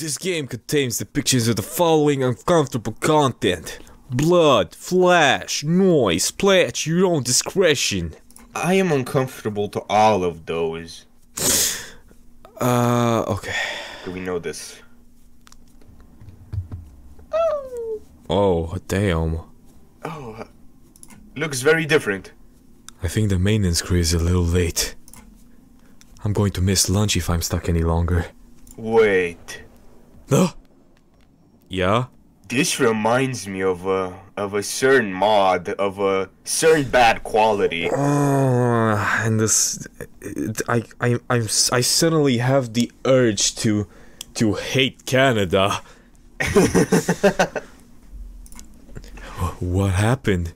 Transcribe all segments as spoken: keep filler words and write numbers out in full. This game contains depictions of the following uncomfortable content: blood, flash, noise, play at your own discretion. I am uncomfortable to all of those. Uh, okay. Do we know this? Oh, oh damn. Oh, looks very different. I think the maintenance crew is a little late. I'm going to miss lunch if I'm stuck any longer. Wait. Huh? Yeah? This reminds me of a, of a certain mod, of a certain bad quality. Oh, and this... I, I, I'm, I suddenly have the urge to... to hate Canada. What happened?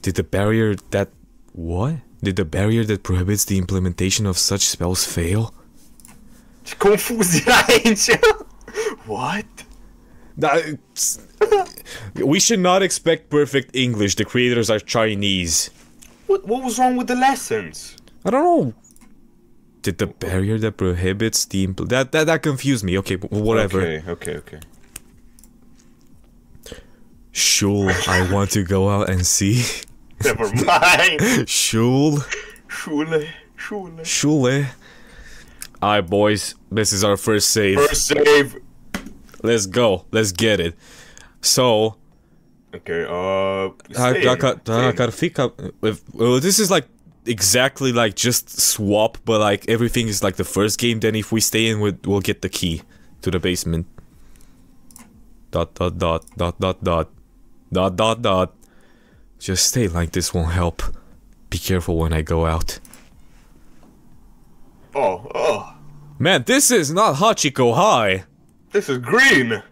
Did the barrier that... what? Did the barrier that prohibits the implementation of such spells fail? What? We should not expect perfect English. The creators are Chinese. What, what was wrong with the lessons? I don't know. Did the barrier that prohibits the impl that, that that confused me. Okay, whatever. Okay, okay, okay. Shul, I want to go out and see. Never mind. Shul. Shule. Shule. Shule. Alright, boys. This is our first save. First save. Let's go. Let's get it. So. Okay. Uh. Well, this is like exactly like just swap, but like everything is like the first game. Then if we stay in, we'll, we'll get the key to the basement. Dot dot dot dot dot dot dot dot dot. Just stay like this won't help. Be careful when I go out. Oh, oh. Man, this is not Hachiko High. This is green!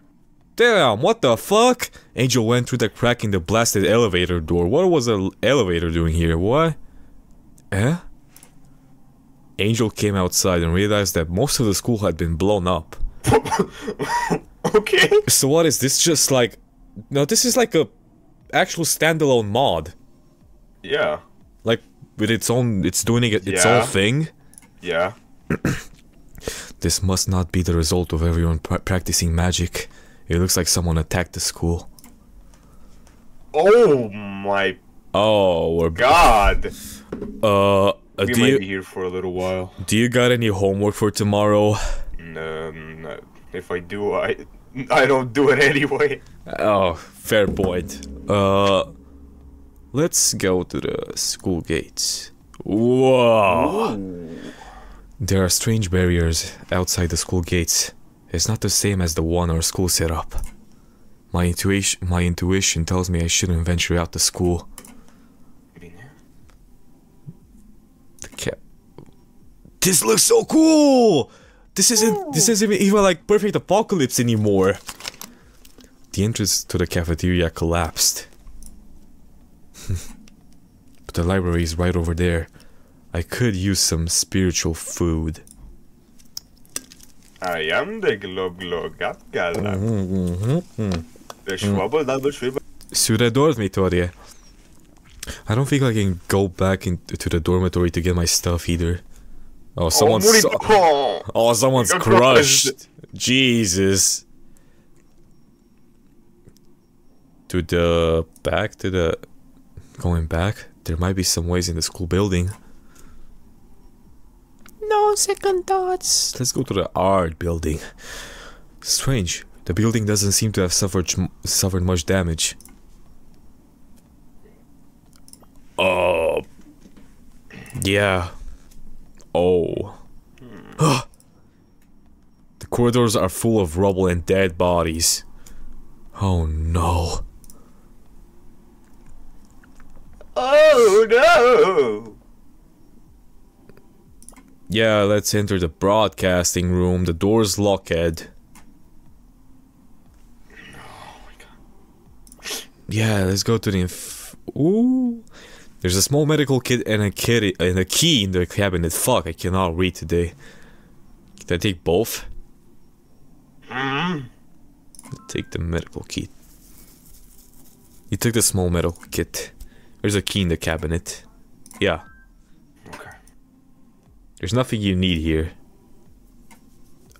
Damn, what the fuck? Angel went through the crack in the blasted elevator door. What was the elevator doing here? What? Eh? Angel came outside and realized that most of the school had been blown up. Okay. So what is this, just like... No, this is like a... actual standalone mod. Yeah. Like, with its own... it's doing it, its yeah. own thing. Yeah. This must not be the result of everyone pra practicing magic. It looks like someone attacked the school. Oh my... Oh, we're... God! Uh... We might you, be here for a little while. Do you got any homework for tomorrow? No, no. If I do, I... I don't do it anyway. Oh, fair point. Uh... Let's go to the school gates. Whoa! Ooh. There are strange barriers outside the school gates. It's not the same as the one our school set up. My intuition, my intuition tells me I shouldn't venture out the school. The cap. This looks so cool. This isn't. Ooh. This isn't even like Purrfect Apawcalypse anymore. The entrance to the cafeteria collapsed. But the library is right over there. I could use some spiritual food. I am the glob glob gap galap. The schwabble double schwibble. Suda dormitorie. I don't think I can go back into the dormitory to get my stuff either. Oh, someone's. Oh, oh someone's crushed. Jesus. To the back, to the. Going back? There might be some ways in the school building. No second thoughts. Let's go to the art building. Strange. The building doesn't seem to have suffered suffered much damage. Oh. Uh, yeah. Oh. The corridors are full of rubble and dead bodies. Oh no. Oh no. Yeah, let's enter the broadcasting room. The door's locked. Oh my god. Yeah, let's go to the inf- Ooh. There's a small medical kit and a key and a key in the cabinet. Fuck, I cannot read today. Can I take both? Mm-hmm. Take the medical kit. You took the small medical kit. There's a key in the cabinet. Yeah. There's nothing you need here.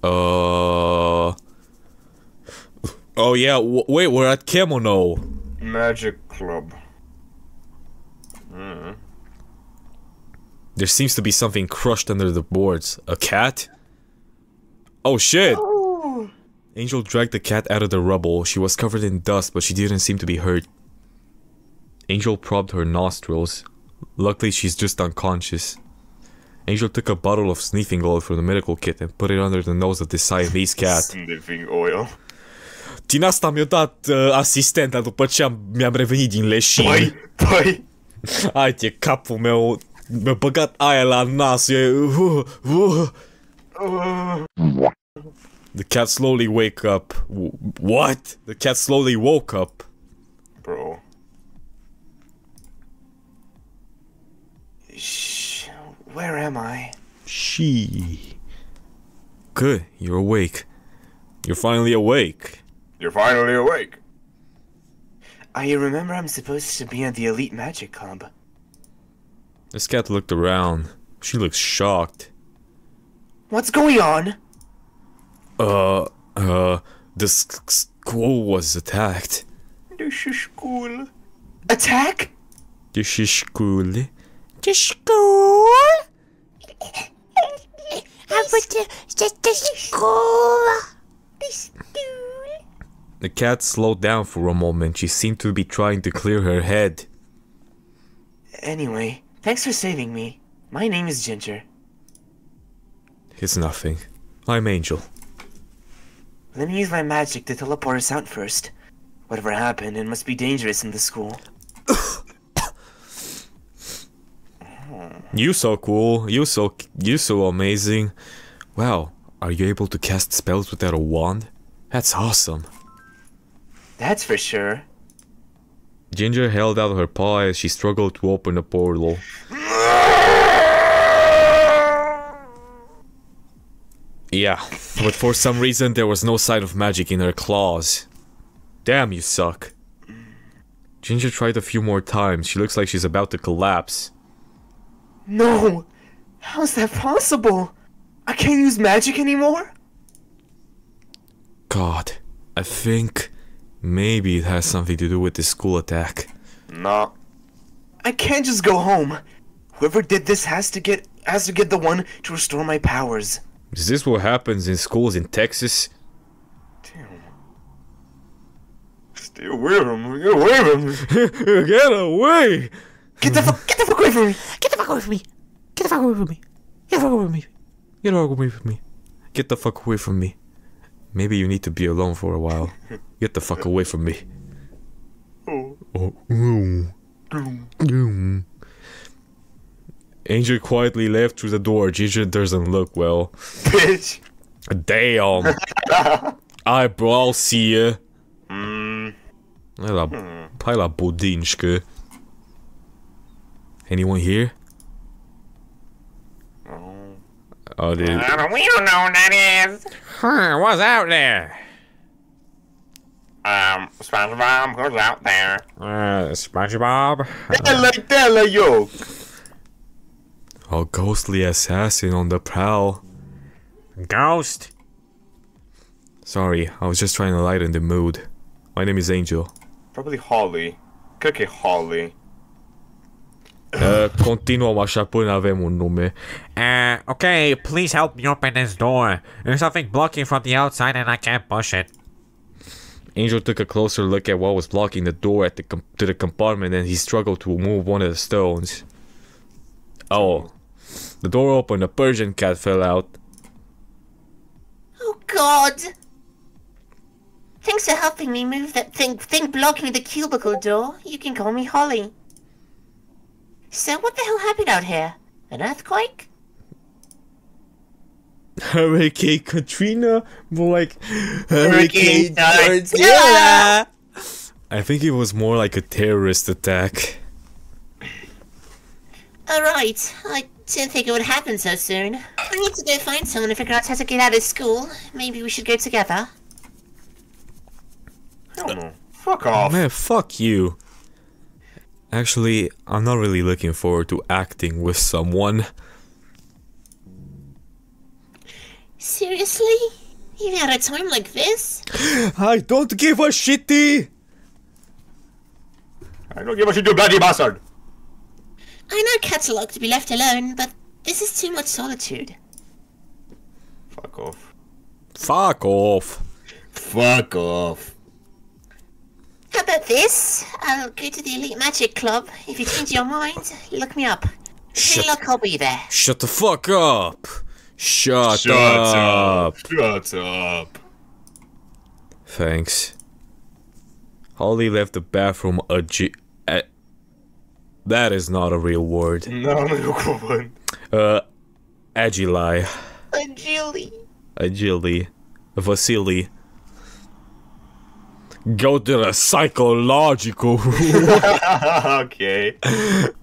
Uh... Oh yeah, w wait, we're at Kemono. Magic Club. Mm. There seems to be something crushed under the boards. A cat? Oh shit! Oh. Angel dragged the cat out of the rubble. She was covered in dust, but she didn't seem to be hurt. Angel probed her nostrils. Luckily, she's just unconscious. Angel took a bottle of sniffing oil from the medical kit and put it under the nose of the Siamese cat. Sniffing oil? Din asta mi-a dat uh, asistenta după ce am, mi-am revenit din leșin. Păi, păi! Hai te, capul meu, mi-a băgat aia la nas, eu, uh, uh. Uh. The cat slowly wake up. What? The cat slowly woke up. Bro. Shh, where am I? She. Good, you're awake. You're finally awake. You're finally awake. I remember I'm supposed to be at the Elite Magic Club. This cat looked around. She looks shocked. What's going on? Uh, uh, the school was attacked. The school. Attack? The school. The school? I was the, the, the school. The school. The cat slowed down for a moment. She seemed to be trying to clear her head. Anyway, thanks for saving me. My name is Ginger. It's nothing. I'm Angel. Let me use my magic to teleport us out first. Whatever happened, it must be dangerous in the school. You so cool. You so, you so amazing. Wow, are you able to cast spells without a wand? That's awesome. That's for sure. Ginger held out her paw as she struggled to open the portal. Yeah, but for some reason there was no sign of magic in her claws. Damn, you suck. Ginger tried a few more times. She looks like she's about to collapse. No! How's that possible? I can't use magic anymore? God, I think... maybe it has something to do with this school attack. No. I can't just go home. Whoever did this has to get has to get the one to restore my powers. Is this what happens in schools in Texas? Damn. Stay away from me. Get away from me. Get away. Get the fuck get the fuck away from me. Get the fuck away from me. Get the fuck away from me. Get the fuck away from me. Get the fuck away from me. Get the fuck away from me. Maybe you need to be alone for a while. Get the fuck away from me. Oh. Oh. Mm. Mm. Angel quietly left through the door. Ginger doesn't look well. Bitch. Damn. I brawl see ya. Mm. Anyone here? Oh, oh dude. Uh, we don't know what that is. Huh, what's out there? Um, SpongeBob, who's out there? Uh, SpongeBob? Della, Della, yo! A ghostly assassin on the prowl. Ghost? Sorry, I was just trying to lighten the mood. My name is Angel. Probably Holly. Cred că e Holly. Uh, continuăm așa până avem un nume. Uh, okay, please help me open this door. There's something blocking from the outside and I can't push it. Angel took a closer look at what was blocking the door at the com to the compartment and he struggled to move one of the stones. Oh. The door opened, a Persian cat fell out. Oh god! Thanks for helping me move that thing, thing blocking the cubicle door. You can call me Holly. So what the hell happened out here? An earthquake? Hurricane Katrina? More like Hurricane Dora. I think it was more like a terrorist attack. Alright, I didn't think it would happen so soon. I need to go find someone and figure out how to get out of school. Maybe we should go together. I don't know. Fuck off. Man, fuck you. Actually, I'm not really looking forward to acting with someone. Seriously? Even at a time like this? I don't give a shitty! I don't give a shit, you bloody bastard! I know cats like to be left alone, but this is too much solitude. Fuck off. Fuck off. Fuck off. How about this? I'll go to the Elite Magic Club. If you change your mind, look me up. Shut up, I'll be there. Shut the fuck up! Shut, Shut up. up! Shut up! Thanks. Holly left the bathroom agi- a That is not a real word. No, no, come on. Uh, agili. Agili. Agili. Vasily. Go to the psychological room. Okay.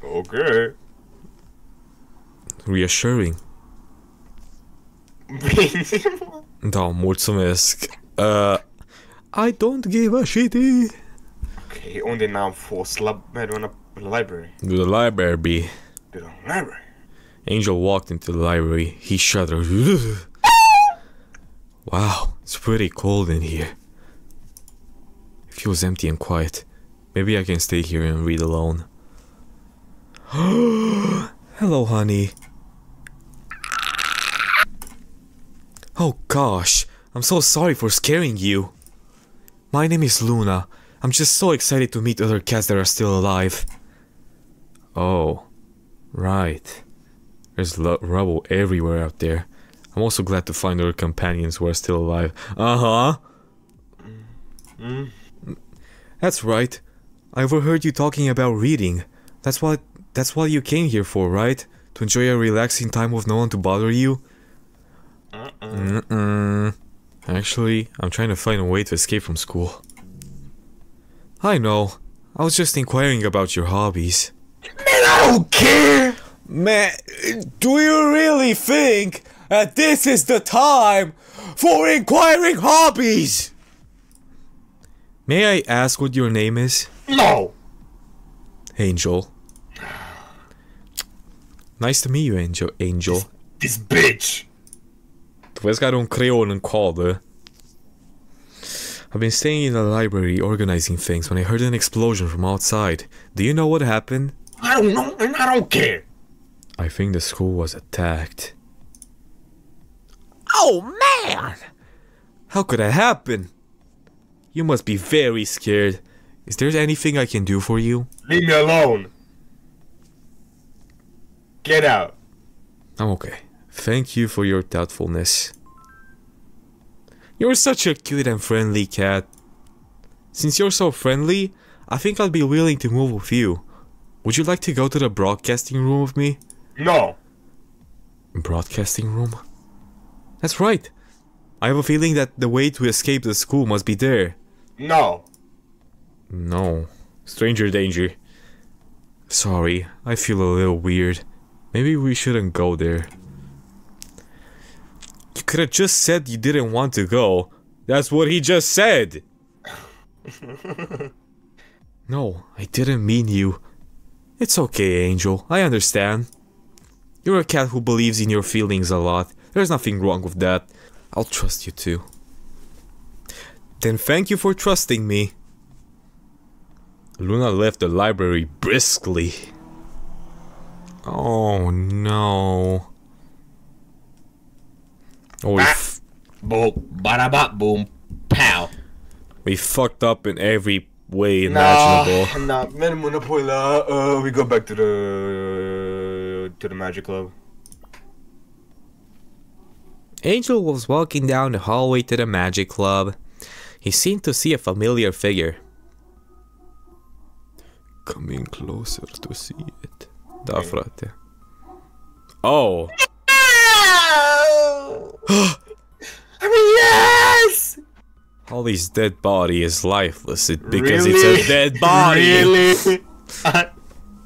Okay. Reassuring. Da, mulțumesc. Uh, I don't give a shitty. Okay, unde n-am fost? La, la library. To the library, B. To the library. Angel walked into the library. He shuddered. Wow, it's pretty cold in here. It feels empty and quiet. Maybe I can stay here and read alone. Hello, honey. Oh gosh, I'm so sorry for scaring you. My name is Luna. I'm just so excited to meet other cats that are still alive. Oh, right. There's rubble everywhere out there. I'm also glad to find other companions who are still alive. Uh-huh. Mm. That's right. I overheard you talking about reading. That's what, that's what you came here for, right? To enjoy a relaxing time with no one to bother you? Mm-mm. Mm-mm. Actually, I'm trying to find a way to escape from school. I know. I was just inquiring about your hobbies. Man, I don't care! Man, do you really think that this is the time for inquiring hobbies? May I ask what your name is? No! Angel. Nice to meet you, Angel. Angel. This, this bitch! Tu vezi că are un creion în coadă. I've been staying in the library organizing things when I heard an explosion from outside. Do you know what happened? I don't know and I don't care! I think the school was attacked. Oh man! How could that happen? You must be very scared. Is there anything I can do for you? Leave me alone. Get out. I'm okay. Thank you for your thoughtfulness. You're such a cute and friendly cat. Since you're so friendly, I think I'll be willing to move with you. Would you like to go to the broadcasting room with me? No. Broadcasting room? That's right. I have a feeling that the way to escape the school must be there. No. No. Stranger danger. Sorry, I feel a little weird. Maybe we shouldn't go there. You could have just said you didn't want to go. That's what he just said! No, I didn't mean you. It's okay, Angel. I understand. You're a cat who believes in your feelings a lot. There's nothing wrong with that. I'll trust you too. Then thank you for trusting me. Luna left the library briskly. Oh no. Oh, we f boom, bada bop, boom, pow. We fucked up in every way imaginable. Nah, nah. Uh, we go back to the to the magic club. Angel was walking down the hallway to the magic club. He seemed to see a familiar figure. Coming closer to see it. Da, frate. Oh! I mean, yes! Holly's dead body is lifeless because really? It's a dead body! Really? I,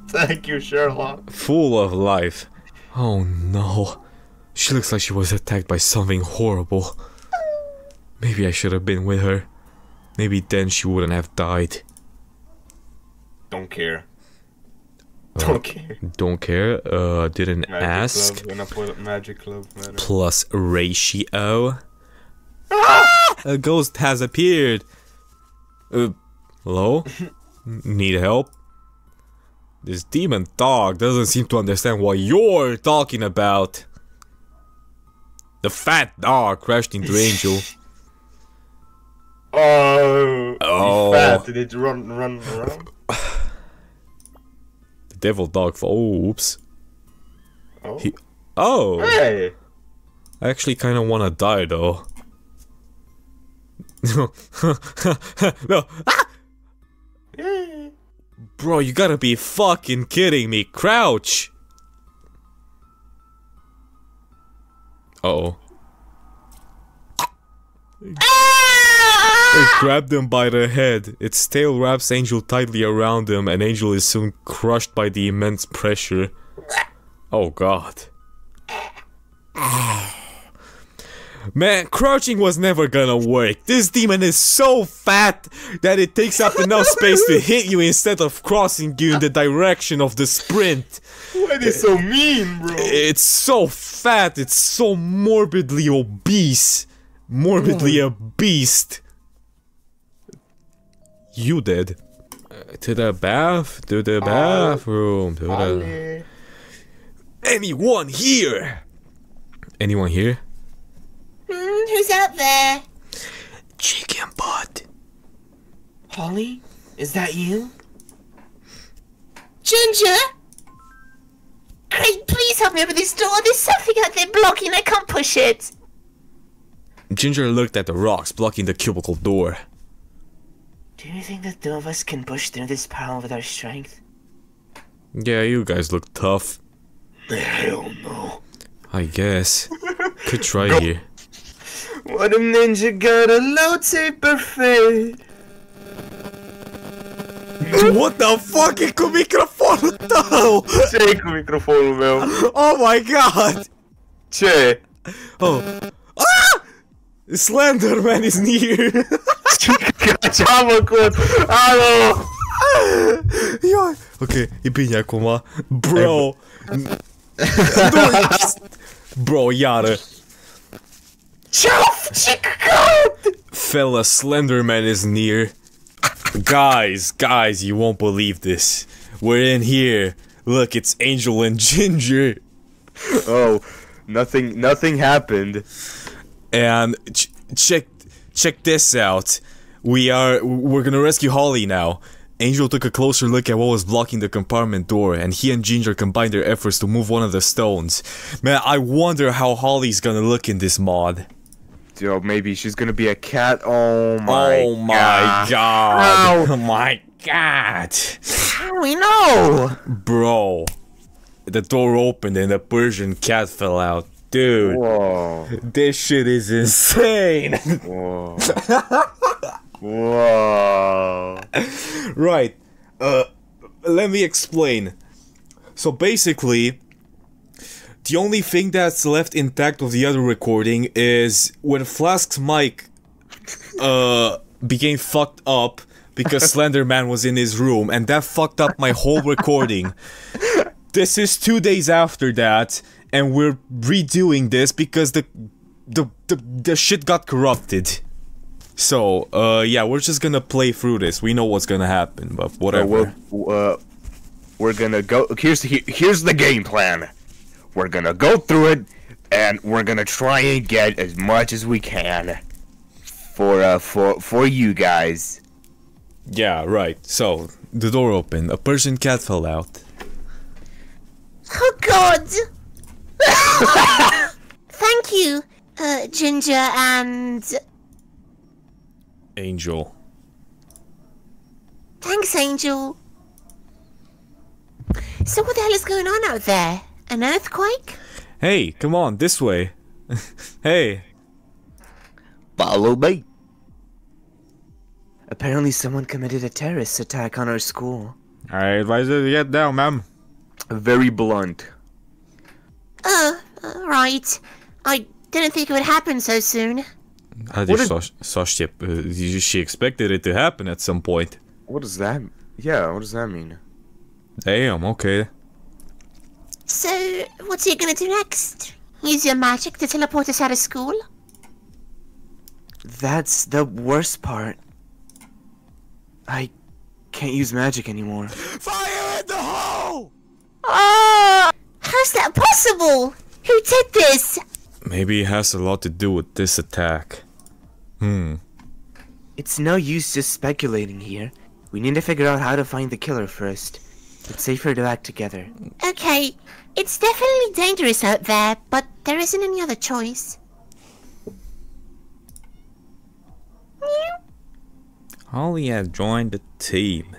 thank you, Sherlock. Full of life. Oh no. She looks like she was attacked by something horrible. Maybe I should have been with her. Maybe then she wouldn't have died. Don't care. Uh, don't care. Don't care. Uh, didn't magic ask. Club, magic club, plus ratio. Ah! A ghost has appeared. Uh, hello? Need help? This demon dog doesn't seem to understand what you're talking about. The fat dog crashed into Angel. Oh, oh. Fat. Did it run, run, run? The devil dog. Oh, oops. Oh. He, oh. Hey. I actually kind of want to die though. No. No. Ah! Yay. Bro, you gotta be fucking kidding me. Crouch. Uh-oh. It grabbed him by the head. Its tail wraps Angel tightly around him, and Angel is soon crushed by the immense pressure. Oh god. Man, crouching was never gonna work. This demon is so fat that it takes up enough space to hit you instead of crossing you in the direction of the sprint. Why are they so mean, bro? It's so fat, it's so morbidly obese. Morbidly oh. obese. You dead. Uh, to the bath, to the bathroom, to the... Anyone here? Anyone here? Mm, who's out there? Chicken butt. Polly, is that you? Ginger? Craig, please help me open this door. There's something out there blocking. I can't push it. Ginger looked at the rocks blocking the cubicle door. Do you think that two of us can push through this panel with our strength? Yeah, you guys look tough. Hell no. I guess. Could try no. here. What a ninja got a low taper fade. What the fuck é que o microfone tal? Sei que o microfone meu. Oh my god. Che. Oh. Ah! Slenderman is near. Kaçama kod. Alo. Yo. Okay, ibinha kuma. Bro. Bro, yada. Fella, Slenderman is near. Guys, guys, you won't believe this. We're in here. Look, it's Angel and Ginger. Oh, nothing, nothing happened. And ch check, check this out. We are, we're gonna rescue Holly now. Angel took a closer look at what was blocking the compartment door, and he and Ginger combined their efforts to move one of the stones. Man, I wonder how Holly's gonna look in this mod. Yo, maybe she's gonna be a cat. Oh my, oh my god. Oh my god. How do we know? Bro. The door opened and the Persian cat fell out. Dude. Whoa. This shit is insane. Whoa. Whoa. Right. Uh, let me explain. So basically, the only thing that's left intact of the other recording is when Flask's mic uh, became fucked up because Slenderman was in his room, and that fucked up my whole recording. This is two days after that, and we're redoing this because the the the, the shit got corrupted. So, uh, yeah, we're just gonna play through this. We know what's gonna happen, but whatever. Uh, we're, uh, we're gonna go... Here's the, here's the game plan. We're gonna go through it, and we're gonna try and get as much as we can for, uh, for, for you guys. Yeah, right. So, the door opened. A Persian cat fell out. Oh, God! Thank you, uh, Ginger and... Angel. Thanks, Angel. So what the hell is going on out there? An earthquake? Hey, come on, this way. Hey. Follow me. Apparently someone committed a terrorist attack on our school. I advise you to get down, ma'am. Very blunt. Oh, right. I didn't think it would happen so soon. I just saw, saw ship. Uh, she expected it to happen at some point. What does that? Yeah, what does that mean? Damn. Okay. So, what's he gonna do next? Use your magic to teleport us out of school? That's the worst part. I can't use magic anymore. Fire in the hole! Ah! How's that possible? Who did this? Maybe it has a lot to do with this attack. Hmm. It's no use just speculating here. We need to figure out how to find the killer first. It's safer to act together. Okay. It's definitely dangerous out there, but there isn't any other choice. Holly has joined the team.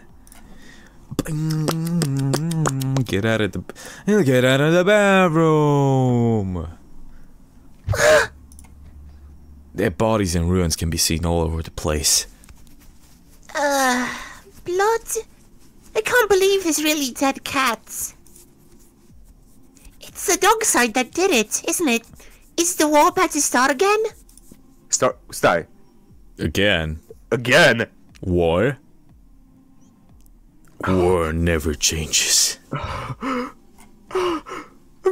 Get out of the get out of the bathroom. Their bodies and ruins can be seen all over the place. Uh, blood. I can't believe there's really dead cats. It's the dog side that did it, isn't it? Is the war about to start again? Start. Start. Again. Again. War. War never changes. I'm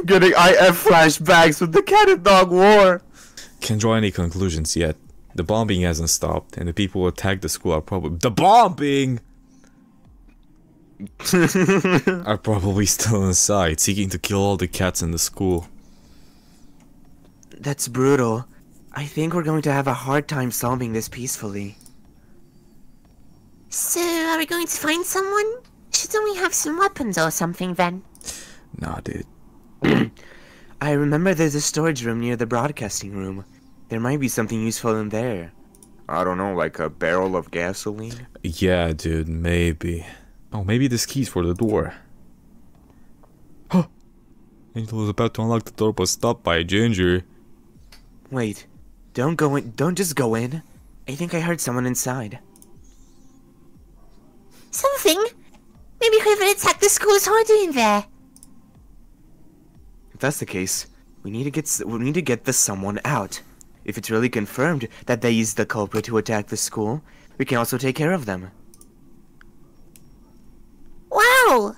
getting I F flashbacks with the cat and dog war. Can't draw any conclusions yet. The bombing hasn't stopped, and the people who attacked the school are probably the bombing. are probably still inside, seeking to kill all the cats in the school. That's brutal. I think we're going to have a hard time solving this peacefully. So, are we going to find someone? Shouldn't we have some weapons or something then? Nah, dude. I remember there's a storage room near the broadcasting room. There might be something useful in there. I don't know, like a barrel of gasoline? Yeah, dude, maybe. Oh, maybe this key's for the door. Huh! Angel was about to unlock the door, but stopped by Ginger. Wait, don't go in. Don't just go in. I think I heard someone inside. Something? Maybe whoever attacked the school is hiding in there. If that's the case, we need to get we need to get this someone out. If it's really confirmed that they used the culprit to attack the school, we can also take care of them. Wow!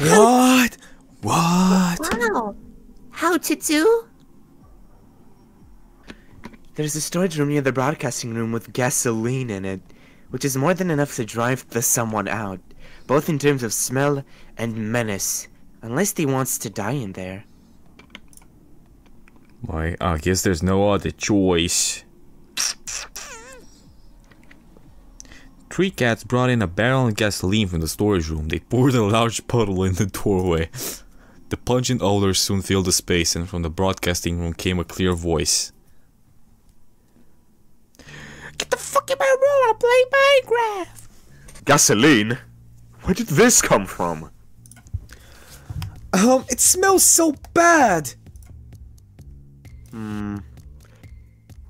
What? What? Wow! How to do? There's a storage room near the broadcasting room with gasoline in it, which is more than enough to drive the someone out, both in terms of smell and menace, unless they wants to die in there. Why, I guess there's no other choice. Three cats brought in a barrel of gasoline from the storage room. They poured a large puddle in the doorway. The pungent odor soon filled the space, and from the broadcasting room came a clear voice. Get the fuck in my room, I'll play Minecraft! Gasoline? Where did this come from? Um, it smells so bad! Hmm...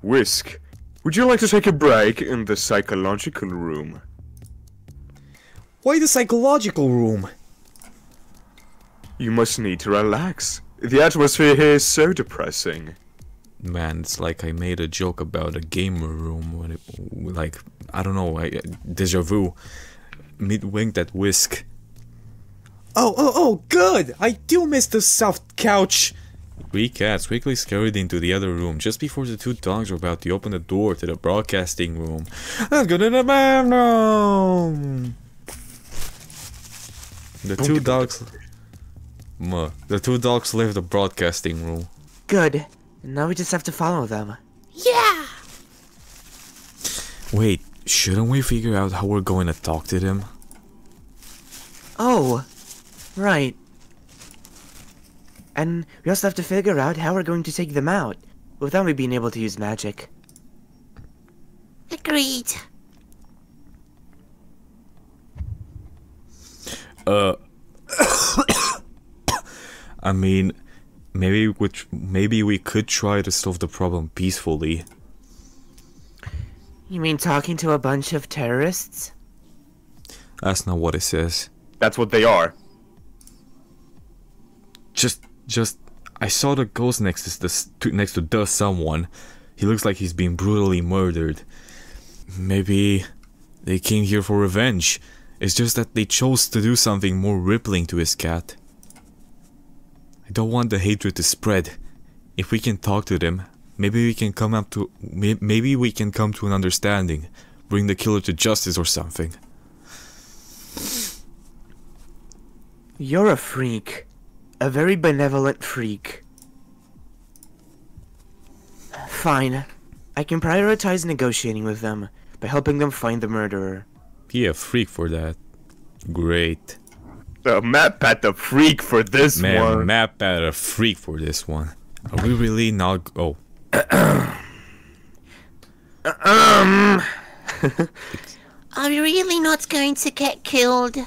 Whisk, would you like to take a break in the psychological room? Why the psychological room? You must need to relax. The atmosphere here is so depressing. Man, it's like I made a joke about a gamer room when it, like, I don't know, I, deja vu. Mid-winked at Whisk. Oh, oh, oh, good! I do miss the soft couch! Three cats quickly scurried into the other room just before the two dogs were about to open the door to the broadcasting room. Let's go to the bathroom! The two dogs... Muh. The two dogs left the broadcasting room. Good. Now we just have to follow them. Yeah! Wait, shouldn't we figure out how we're going to talk to them? Oh, right. And we also have to figure out how we're going to take them out, without me being able to use magic. Agreed. Uh... I mean... Maybe we, maybe we could try to solve the problem peacefully. You mean talking to a bunch of terrorists? That's not what it says. That's what they are. Just, just... I saw the ghost next to the, to, next to the someone. He looks like he's been brutally murdered. Maybe they came here for revenge. It's just that they chose to do something more rippling to his cat. I don't want the hatred to spread. If we can talk to them, Maybe we can come up to maybe we can come to an understanding, bring the killer to justice or something. You're a freak. A very benevolent freak. Fine. I can prioritize negotiating with them by helping them find the murderer. He a freak for that. Great. Uh, MatPat a freak for this Man, one. Man, MatPat a freak for this one. Are we really not... Oh. um. Are we really not going to get killed?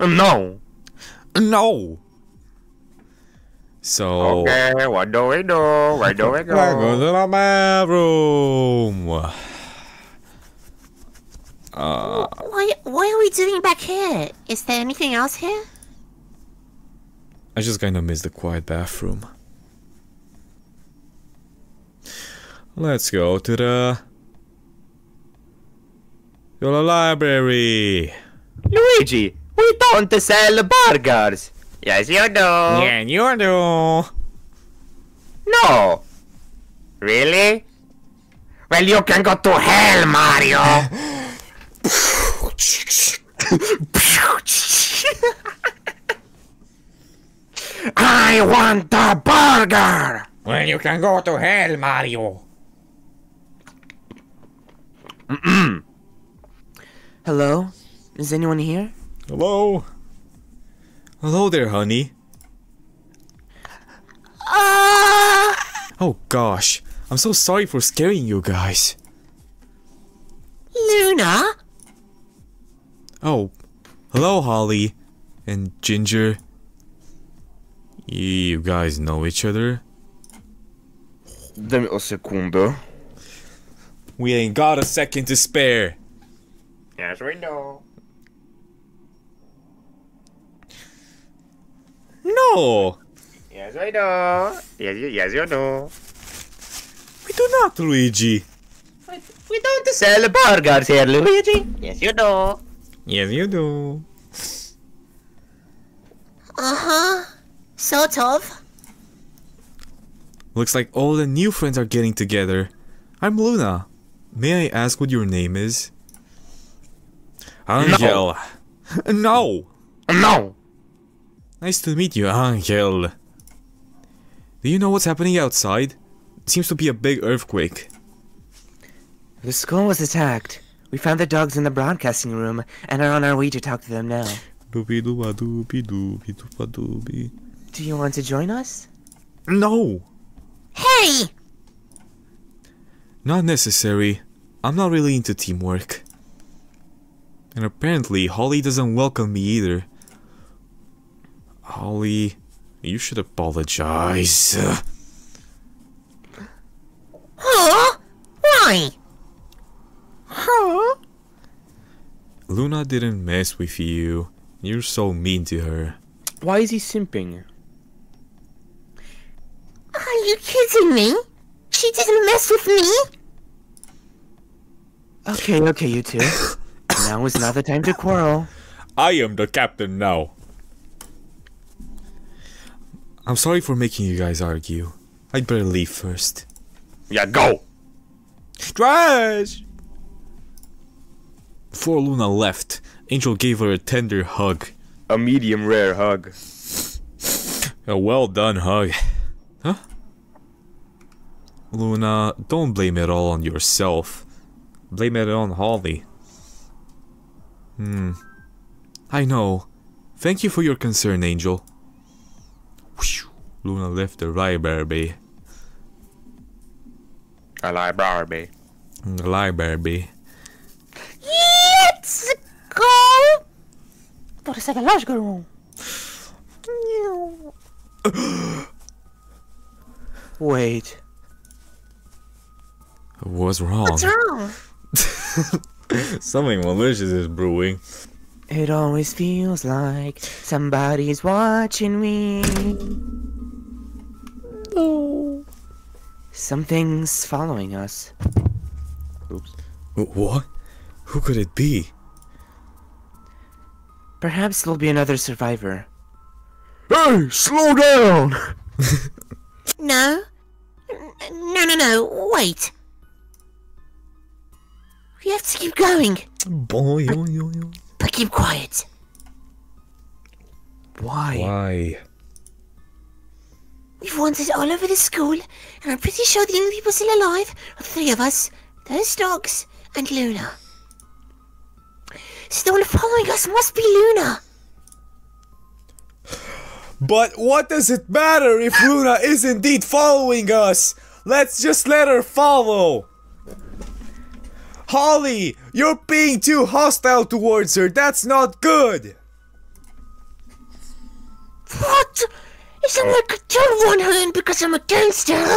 No. No. So... Okay, what do we do? Where do we go? I go to the bathroom. Uh, why, why are we doing back here? Is there anything else here? I just kind of miss the quiet bathroom. Let's go to the... to the library. Luigi, we don't sell burgers. Yes, you do. Yeah, you do. No. Really? Well, you can go to hell, Mario. I want a burger! Well, you can go to hell, Mario. Hello? Is anyone here? Hello? Hello there, honey. Uh... Oh, gosh. I'm so sorry for scaring you guys. Luna? Oh, hello, Holly and Ginger. You guys know each other? Dammi un secondo. We ain't got a second to spare. Yes, we know. No. Yes, we know. Yes, you, yes, you know. We do not, Luigi. We, we don't sell burgers here, Luigi. Yes, you do. Yes, you do. Uh-huh. Sort of. Looks like all the new friends are getting together. I'm Luna. May I ask what your name is? Angel. No. No. No. Nice to meet you, Angel. Do you know what's happening outside? It seems to be a big earthquake. The school was attacked. We found the dogs in the broadcasting room and are on our way to talk to them now. Do you want to join us? No! Hey! Not necessary. I'm not really into teamwork. And apparently, Holly doesn't welcome me either. Holly, you should apologize. Huh? Why? Huh? Luna didn't mess with you. You're so mean to her. Why is he simping? Are you kidding me? She didn't mess with me? Okay, okay, you two. Now is not the time to quarrel. I am the captain now. I'm sorry for making you guys argue. I'd better leave first. Yeah, go! Trash! Before Luna left, Angel gave her a tender hug. A medium rare hug. A well done hug. Huh? Luna, don't blame it all on yourself. Blame it on Holly. Hmm. I know. Thank you for your concern, Angel. Whew. Luna left the library. A library. A library. Let's go! For the psychological room. Wait. What's wrong? What's wrong? Something malicious is brewing. It always feels like somebody's watching me. No. Something's following us. Oops. What? Who could it be? Perhaps there'll be another survivor. Hey, slow down! No. No, no, no, wait. We have to keep going. Boy, but, yo, yo, yo. but keep quiet. Why? Why? We've wandered all over the school, and I'm pretty sure the only people still alive are the three of us, those dogs, and Luna. So the one following us must be Luna. But what does it matter if Luna is indeed following us? Let's just let her follow. Holly, you're being too hostile towards her. That's not good. What? Is someone I don't want her in because I'm against her?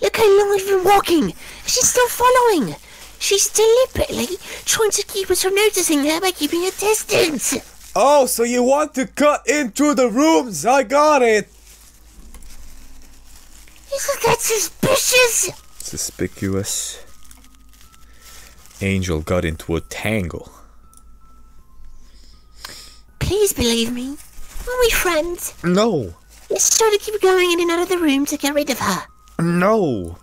Look how long we've been walking. She's still following. She's deliberately trying to keep us from noticing her by keeping a distance. Oh, so you want to cut in through the rooms? I got it. Isn't that suspicious? Suspicious. Angel got into a tangle. Please believe me. Are we friends? No. Let's try to keep going in and out of the room to get rid of her. No.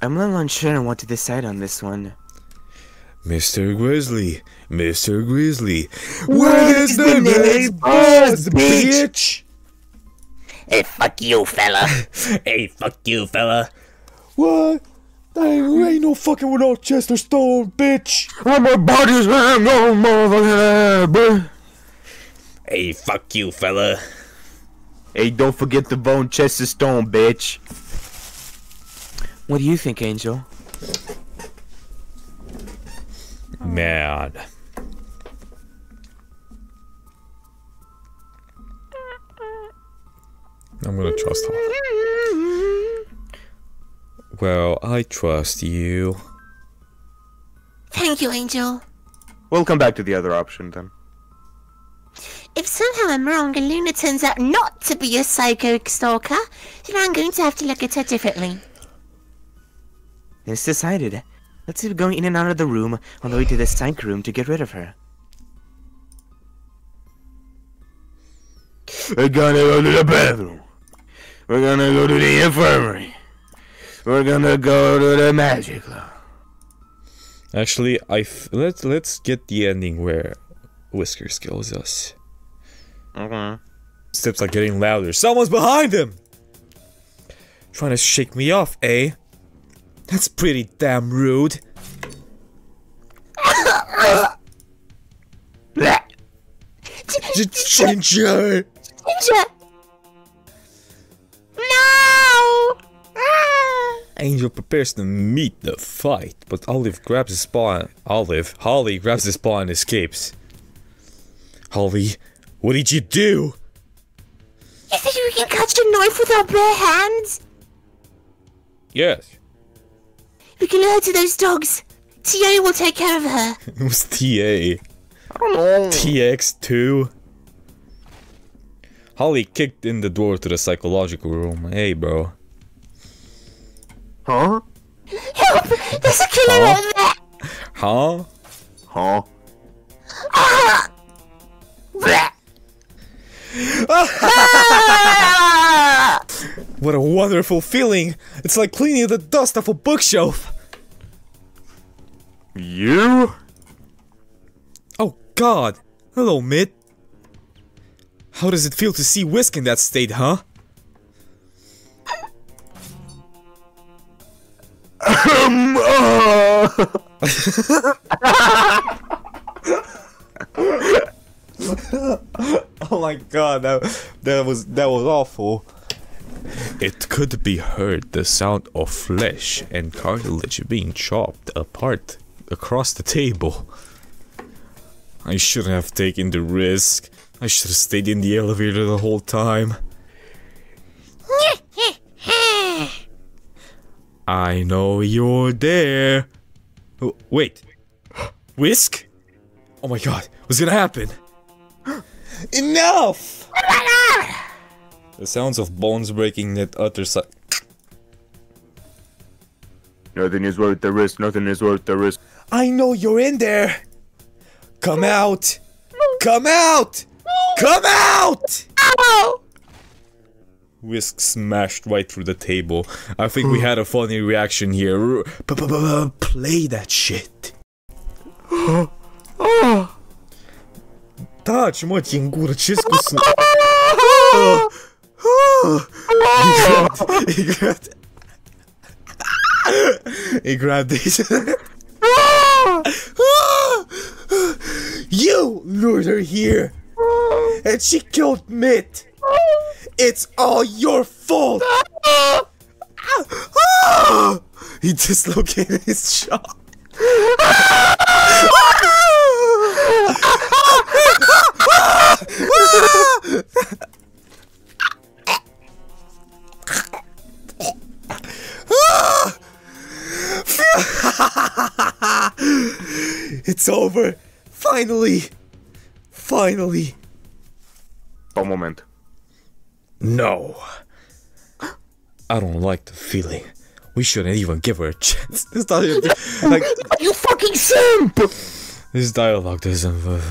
I'm a little unsure on what to decide on this one. Mister Grizzly, Mister Grizzly, where is the next boss, bitch? Hey, fuck you, fella. Hey, fuck you, fella. What? I ain't no fucking with no Chester Stone, bitch. I'm a body's man, no motherfucking bruh. Hey, fuck you, fella. Hey, don't forget the bone Chester Stone, bitch. What do you think, Angel? Man. I'm gonna trust her. Well, I trust you. Thank you, Angel. We'll come back to the other option then. If somehow I'm wrong and Luna turns out not to be a psycho stalker, then I'm going to have to look at her differently. It's decided. Let's keep going in and out of the room on the way to the psych room to get rid of her. We're gonna go to the bathroom. We're gonna go to the infirmary. We're gonna go to the magic lab. Actually, I f let's let's get the ending where Whiskers kills us. Okay. Steps are getting louder. Someone's behind him. Trying to shake me off, eh? That's pretty damn rude. Ginger! Ginger! No! Angel prepares to meet the fight, but Olive grabs his paw. Olive, Holly grabs his paw and escapes. Holly, what did you do? You think we can catch a knife with our bare hands? Yes. We can lure her to those dogs. T A will take care of her. It was T A. I don't know. T X two. Holly kicked in the door to the psychological room. Hey, bro. Huh? Help! There's a killer huh? over there! Huh? Huh? Ah! Ah! What a wonderful feeling! It's like cleaning the dust off a bookshelf! You? Oh god! Hello, Mid! How does it feel to see Whisk in that state, huh? Oh my god, that, that was that was awful. It could be heard, the sound of flesh and cartilage being chopped apart across the table. I shouldn't have taken the risk. I should have stayed in the elevator the whole time. I know you're there. Oh, wait. Whisk? Oh my god, what's gonna happen? Enough! The sounds of bones breaking that utter si- Nothing is worth the risk, nothing is worth the risk. I know you're in there. Come out. Come out. Come out. Ow! Whisk smashed right through the table. I think we had a funny reaction here. Play that shit. 大家这么经过的 You lured her here, and she killed Mitt. It's all your fault. He dislocated his jaw. It's over. Finally. Finally. One moment. No. I don't like the feeling. We shouldn't even give her a chance. This dialogue, like, you fucking simp! This dialogue doesn't.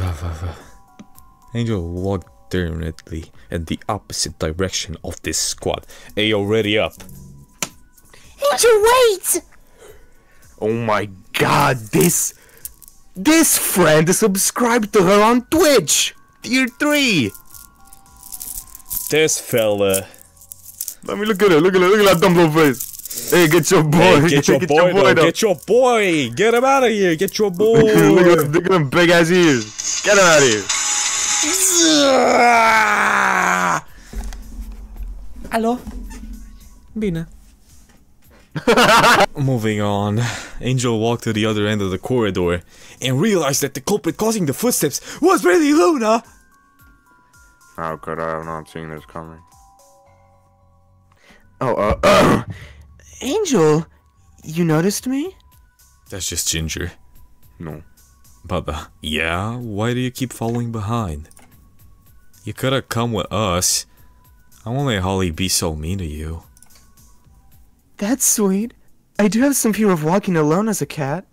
Angel walked directly in the opposite direction of this squad. Hey, already up. Angel, wait! Oh my god, this. This friend is subscribed to her on Twitch! Tier three! This fella. Let me look at her, look at her, look at that dumb little face. Hey, get your boy! Hey, get, your get, boy your boy though. Get your boy! Get him out of here! Get your boy! Look at them big ass ears! Get him out of here! Hello? Bina. Moving on, Angel walked to the other end of the corridor and realized that the culprit causing the footsteps was really Luna! How could I have not seen this coming? Oh, uh, uh. Angel, you noticed me? That's just Ginger. No. Baba, yeah? Why do you keep following behind? You could've come with us. I won't let Holly be so mean to you. That's sweet. I do have some fear of walking alone as a cat.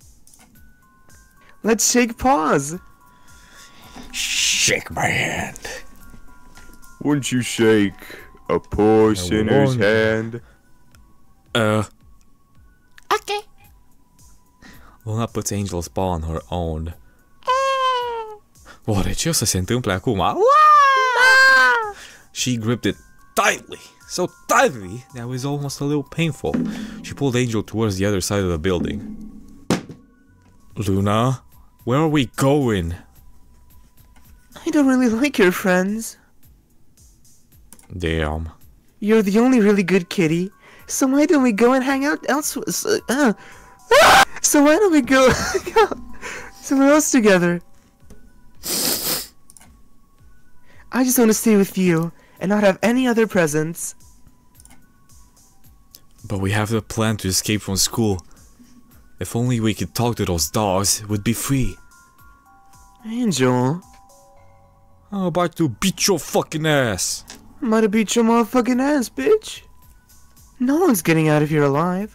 Let's shake paws. Shake my hand. Wouldn't you shake a poor sinner's hand? Uh. Okay. Luna puts Angel's paw on her own. Oare ce o să se întâmple acum? She gripped it tightly. So tightly, that was almost a little painful. She pulled Angel towards the other side of the building. Luna, where are we going? I don't really like your friends. Damn. You're the only really good kitty, so why don't we go and hang out elsewhere? So, uh, ah! so why don't we go somewhere else together? I just want to stay with you. And not have any other presents. But we have the plan to escape from school. If only we could talk to those dogs, it would be free. Angel. I'm about to beat your fucking ass. I'm about to beat your motherfucking ass, bitch. No one's getting out of here alive.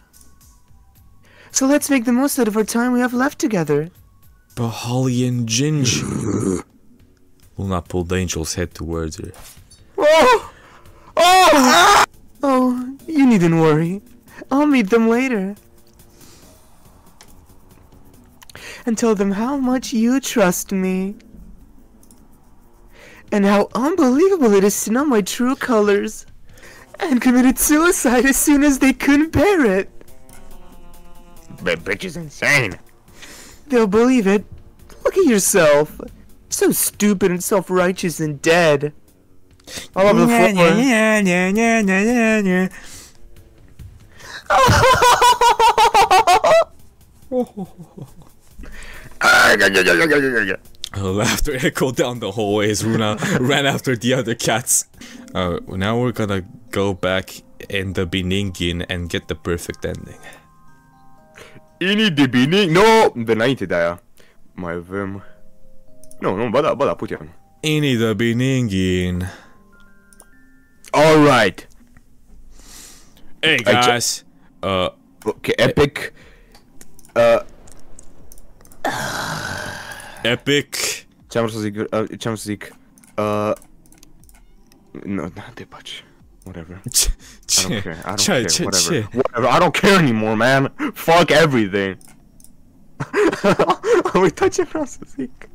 So let's make the most out of our time we have left together. But Holly and Ginger. Luna pulled Angel's head towards her. Oh! Oh! Oh, you needn't worry. I'll meet them later. And tell them how much you trust me. And how unbelievable it is to know my true colors. And committed suicide as soon as they couldn't bear it. That bitch is insane. They'll believe it. Look at yourself. So stupid and self-righteous and dead. All over the floor. Laughter echoed down the hallway as Luna ran after the other cats. Uh, now we're gonna go back in the Beningin and get the perfect ending. Ini the Beningin. No! Înainte de aia. Mai avem... No, nu, ba da, ba da, putem. Ini the Beningin. Alright. Hey guys. Uh okay, epic. Uh Epic. Čemu se zík? Čemu se zík? Uh, no, not that much. Whatever. I don't care. I don't care. Whatever. Whatever. I don't care anymore, man. Fuck everything. We touch it, Zeke.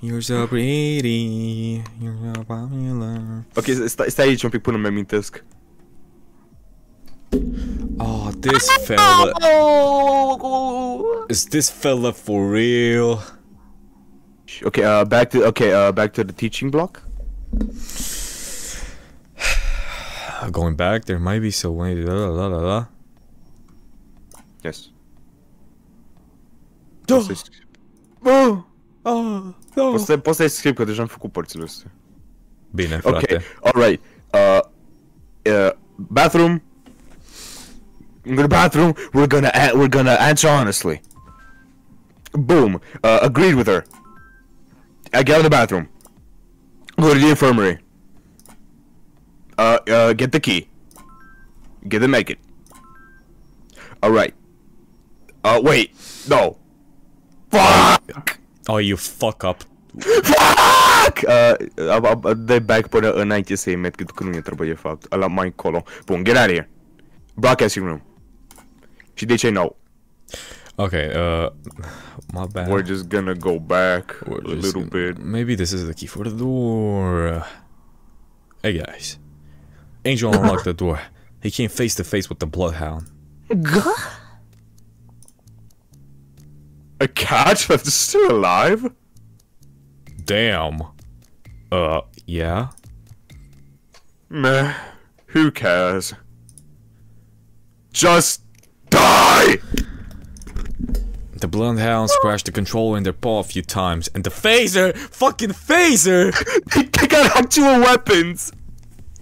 You're so pretty. You're so popular. Okay, está, está aí, deixa eu pôr no meu mintesk. Oh, this fella. Is this fella for real? Okay, uh, back to okay, uh, back to the teaching block. Going back, there might be some way. La la la la. Yes. Oh. Oh. Oh. Oh. Poți să, poți să-i scrip, că deja am făcut părțile astea. Bine, frate. Ok, alright. Uh, uh, bathroom. In the bathroom, we're gonna we're gonna answer honestly. Boom. Uh, agreed with her. I get out of the bathroom. Go to the infirmary. Uh, uh, get the key. Get the maggot. Alright. Uh, wait. No. Fuck! Oh, you fuck up. Fuck! Uh, dai back până înainte să-i met cât nu e treaba de fapt. Ala mai încolo. Bun, get out of here. Broadcasting room. Și de ce nou? Ok, uh, my bad. We're just gonna go back We're a little gonna... bit. Maybe this is the key for the door. Hey guys. Angel unlocked the door. He came face to face with the bloodhound. God? A cat that's still alive? Damn. Uh, yeah? Meh. Who cares? Just die! The bloodhounds crashed the controller in their paw a few times, and the phaser! Fucking phaser! They got actual weapons!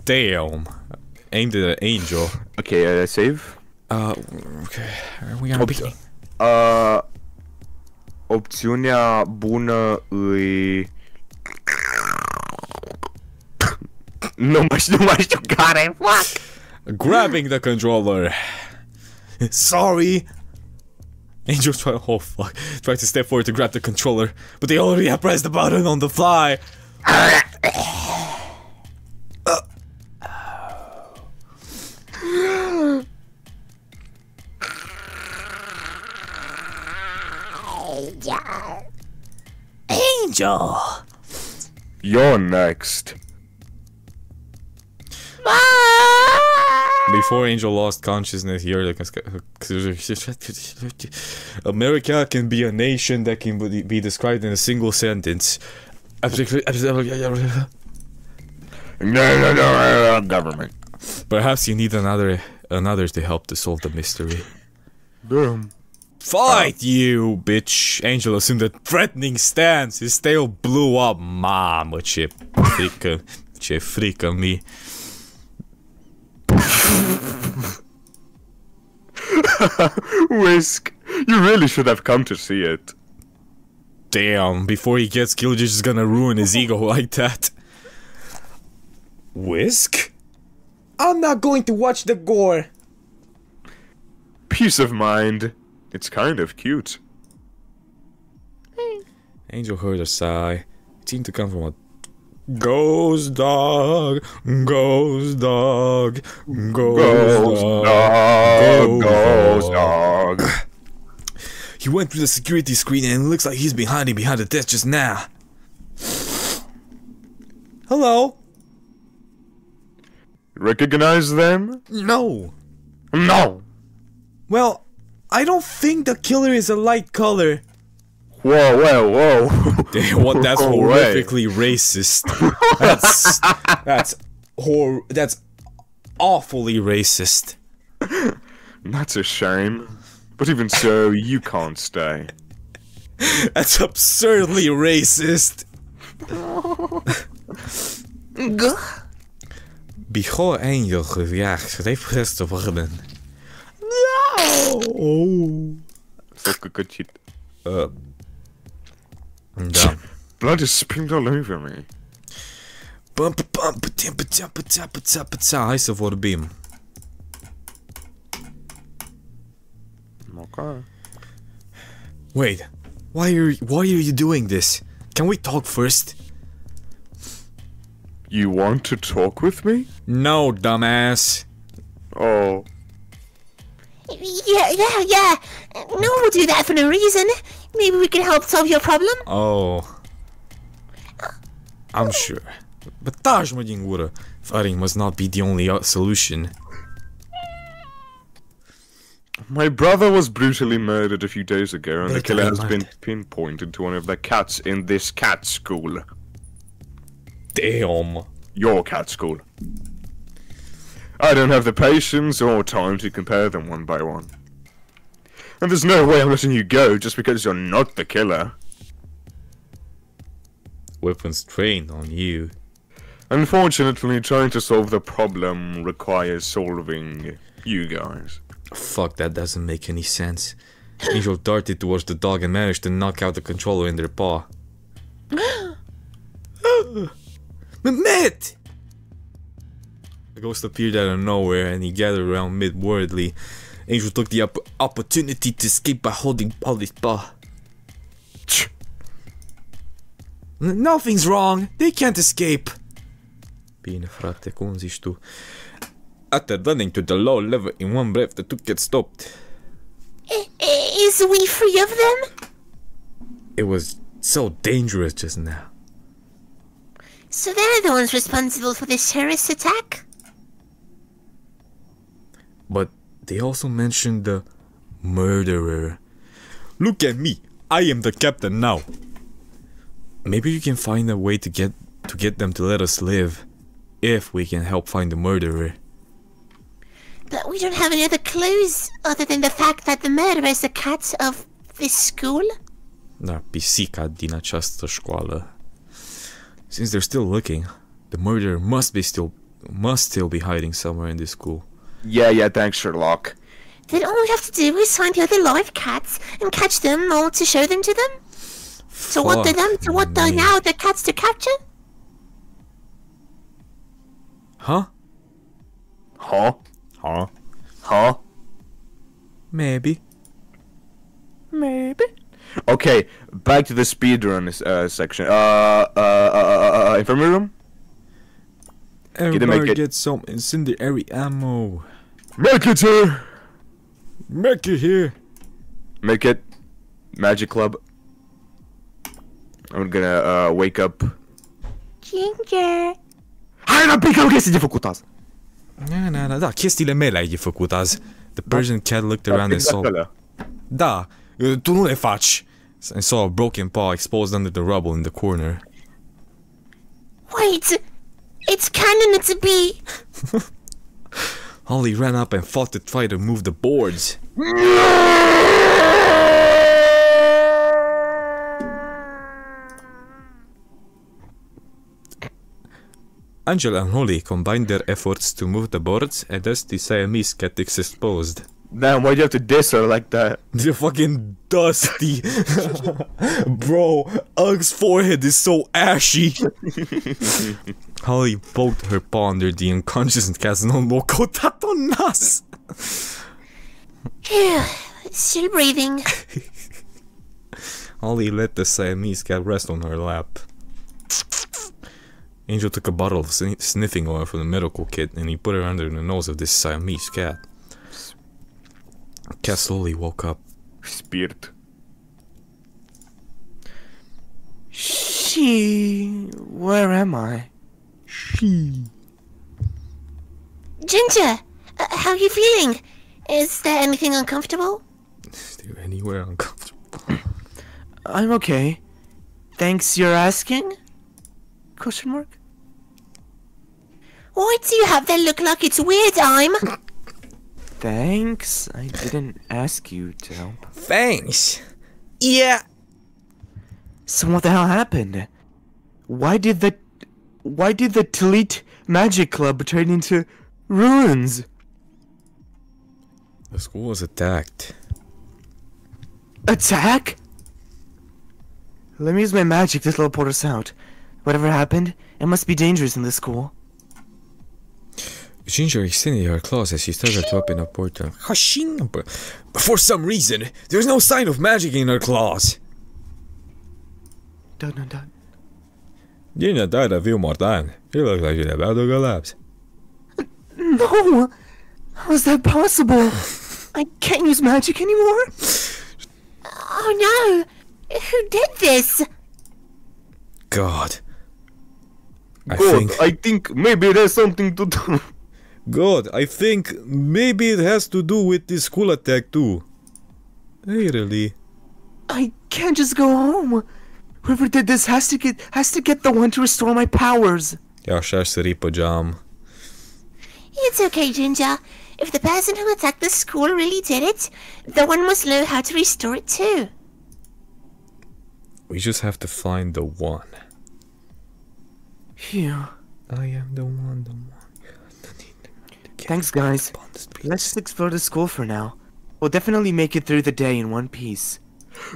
Damn. Aimed at an angel. Okay, uh, save? Uh, okay. We gotta be. Uh. Opțiunea bună îi... Nu mai știu, nu mai știu care, fuck! Grabbing the controller! Sorry! Angel tried, oh fuck, tried to step forward to grab the controller, but they already had pressed the button on the fly! Angel! You're next. Before Angel lost consciousness, he heard America can be a nation that can be described in a single sentence. Government. Perhaps you need another another to help to solve the mystery. Boom. Fight you, bitch! Angel assumed a threatening stance. His tail blew up. Mamă, ce frică, ce frică mi. Whisk, you really should have come to see it. Damn, before he gets killed, you're just gonna ruin his ego like that. Whisk? I'm not going to watch the gore. Peace of mind. It's kind of cute. Hey. Angel heard a sigh. It seemed to come from a ghost dog, ghost dog, ghost, ghost dog, dog, ghost dog. dog. He went through the security screen and it looks like he's behind him behind the desk just now. Hello. Recognize them? No. No. Well. I don't think the killer is a light color. Whoa, whoa, whoa. Damn, that's Go horrifically away. Racist. That's... that's... Hor that's... awfully racist. That's a shame. But even so, you can't stay. That's absurdly racist. Before Angel gejaagd, heeft gerust worden. Oh. Uh, blood is springed all over me. Bump, bump, patam, patam, patam, patam, patam. Hai să vorbim. Ok. Wait, why are why are you doing this? Can we talk first? You want to talk with me? No, dumbass. Oh. Yeah, yeah, yeah. No one will do that for no reason. Maybe we can help solve your problem. Oh. I'm sure. But Tajmadin water fighting must not be the only solution. My brother was brutally murdered a few days ago, and the killer has been pinpointed to one of the cats in this cat school. Damn. Your cat school. I don't have the patience or time to compare them one by one. And there's no way I'm letting you go just because you're not the killer. Weapons trained on you. Unfortunately, trying to solve the problem requires solving you guys. Fuck, that doesn't make any sense. Angel darted towards the dog and managed to knock out the controller in their paw. Mehmet! The ghost appeared out of nowhere and he gathered around Mehmet worriedly. Angel took the op opportunity to escape by holding out his paw. Nothing's wrong! They can't escape! Bine, frate, cum zici tu? After running to the low level in one breath, the two kids stopped. Is we free of them? It was so dangerous just now. So they're the ones responsible for the terrorist attack? But they also mentioned the murderer. Look at me! I am the captain now! Maybe you can find a way to get to get them to let us live, if we can help find the murderer. But we don't have any other clues other than the fact that the murderer is the cat of this school. Da, pisica din această școală. Since they're still looking, the murderer must be still must still be hiding somewhere in this school. Yeah, yeah, thanks, Sherlock. Then all we have to do is find the other live cats and catch them, all to show them to them. So what do them? So what do now the cats to capture? Huh? Huh? Huh? Huh? Maybe. Maybe. Okay, back to the speedrun uh, section. Uh, uh, uh, uh, uh infirmary room. Everybody get some incendiary ammo. Make it here. Make it here. Make it. Magic club. I'm gonna uh, wake up. Ginger. Hai la pică, chestii de făcut azi. Na, na, na, da, chestiile mele ai de făcut azi. The Persian cat looked around and saw. Da, tu nu le faci. And saw a broken paw exposed under the rubble in the corner. Wait, it's cannon, it's a bee. Holly ran up and fought to try to move the boards. Angela and Holly combined their efforts to move the boards, and thus the Siamese cat is exposed. Damn, why'd you have to diss her like that? They're fucking dusty. Bro, Ugg's forehead is so ashy. Holly poked her paw under the unconscious cat's non-vocal tatonas. Still breathing. Holly let the Siamese cat rest on her lap. Angel took a bottle of sn sniffing oil from the medical kit and he put it under the nose of this Siamese cat. The cat slowly woke up. Spirit. She... where am I? She... Ginger! Uh, how are you feeling? Is there anything uncomfortable? Is there anywhere uncomfortable? I'm okay. Thanks, you're asking? Question mark? Why do you have that look like it's weird, I'm? Thanks. I didn't ask you to help. Thanks. Yeah. So what the hell happened? Why did the... Why did the Talit Magic Club turn into ruins? The school was attacked. Attack? Let me use my magic to teleport us out. Whatever happened, it must be dangerous in this school. Ginger extended her claws as she started to open a portal. But for some reason, there's no sign of magic in her claws. Dun dun dun. Ginger died a few more times. You look like you're about to collapse. No! How is that possible? I can't use magic anymore? Oh no! Who did this? God. I God, think... I think maybe it has something to do. God, I think maybe it has to do with this school attack too. Really? I can't just go home. Whoever did this has to get has to get the one to restore my powers. It's okay, Ginger. If the person who attacked the school really did it, the one must know how to restore it too. We just have to find the one. Here. I am the one, the one. Thanks, guys. Let's explore the school for now. We'll definitely make it through the day in one piece.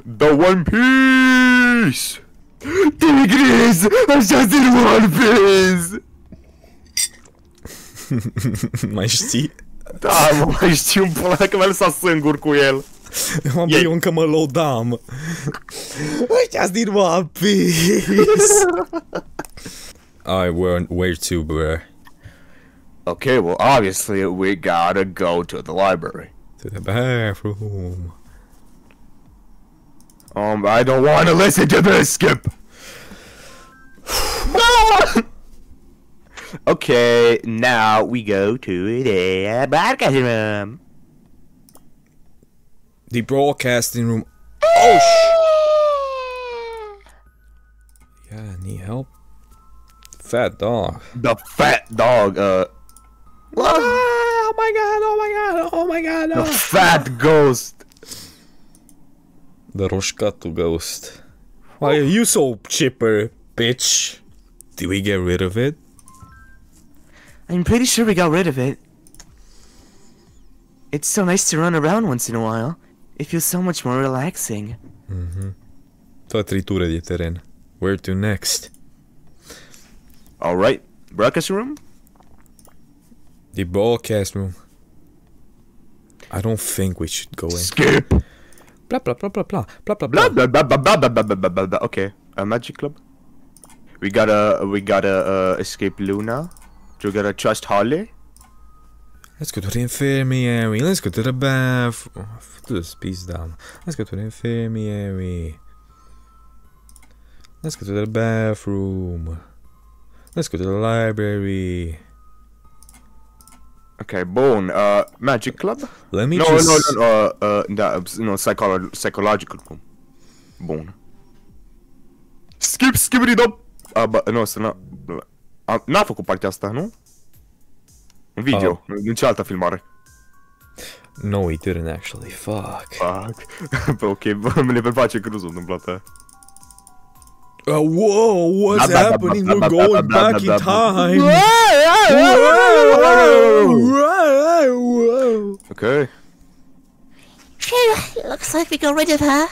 The one piece! Tigris! I'm just in one piece! Mai știi? Da, mă, mai știu, îmi pula dacă mi-a lăsat singur cu el. Mă, bă, eu încă mă lăudam. Ăștia-s din One Piece. I went way too blur. Okay, well, obviously we gotta go to the library. To the bathroom. Um, I don't want to listen to this, Skip! No! Okay, now we go to the broadcasting room. The broadcasting room. Oh, sh. Yeah, need help? Fat dog. The fat dog, uh. What? Oh my god, oh my god, oh my god. Oh. The fat ghost. The Roshkatu ghost. Why are you so chipper, bitch? Did we get rid of it? I'm pretty sure we got rid of it. It's so nice to run around once in a while. It feels so much more relaxing. Mm-hmm. Toată tritură de teren. Where to next? Alright. Broadcast room? The broadcast room. I don't think we should go in. Skip! Blah, blah, blah, blah, blah, blah, blah, blah, blah, blah, blah, blah, blah, blah, blah, blah, blah. Okay. A magic club? We gotta, we gotta, uh, escape Luna. You gotta trust Holly? Let's go to the infirmary. Let's go to the bath. Oh, this piece down. Let's go to the infirmary. Let's go to the bathroom. Let's go to the library. Okay, bone. Uh, magic club? Let me no, just... no, no, no, uh, uh, no, no, psycholo psychological room. Bone. Skip, skip it up. Uh, but no, it's not. N-a făcut partea asta, nu? În video, oh. În cealaltă filmare. No, we didn't actually, fuck. Fuck. Ok, le preface că nu s-a întâmplat aia. Uh, whoa, what's happening? We're going back in time! Ok. Looks like we got rid of her.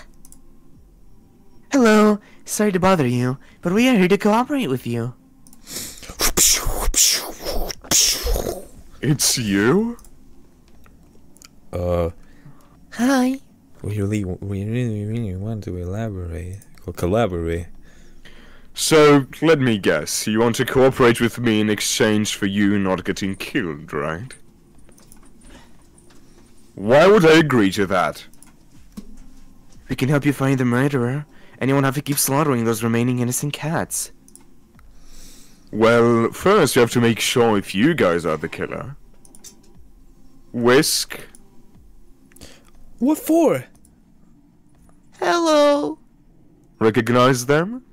Hello, sorry to bother you, but we are here to cooperate with you. It's you? Uh. Hi. We really, we really, really want to elaborate or collaborate. So let me guess, you want to cooperate with me in exchange for you not getting killed, right? Why would I agree to that? We can help you find the murderer, and you won't have to keep slaughtering those remaining innocent cats. Well, first you have to make sure if you guys are the killer. Whisk. What for? Hello. Recognize them?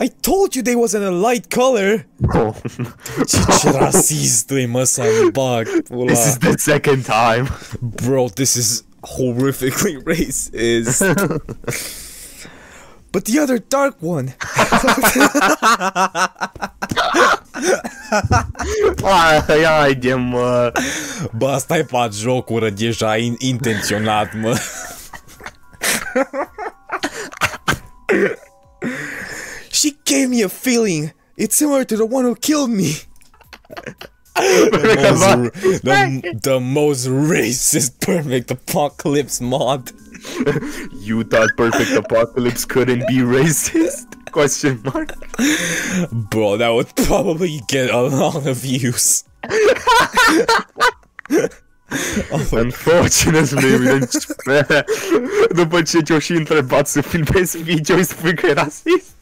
I told you they wasn't a light color. Oh. This is the second time. Bro, this is horrifically racist. But the other dark one. Haide, mă. Bă, stai pe jocură deja in intenționat, mă. She gave me a feeling. It's similar to the one who killed me. the, most, the, the most racist Purrfect Apawcalypse mod. You thought Purrfect Apawcalypse couldn't be racist? Question mark. Bro, that would probably get a lot of views. Unfortunately, więc no poczęcie się intrebacy film bez video jest zwykły rasist.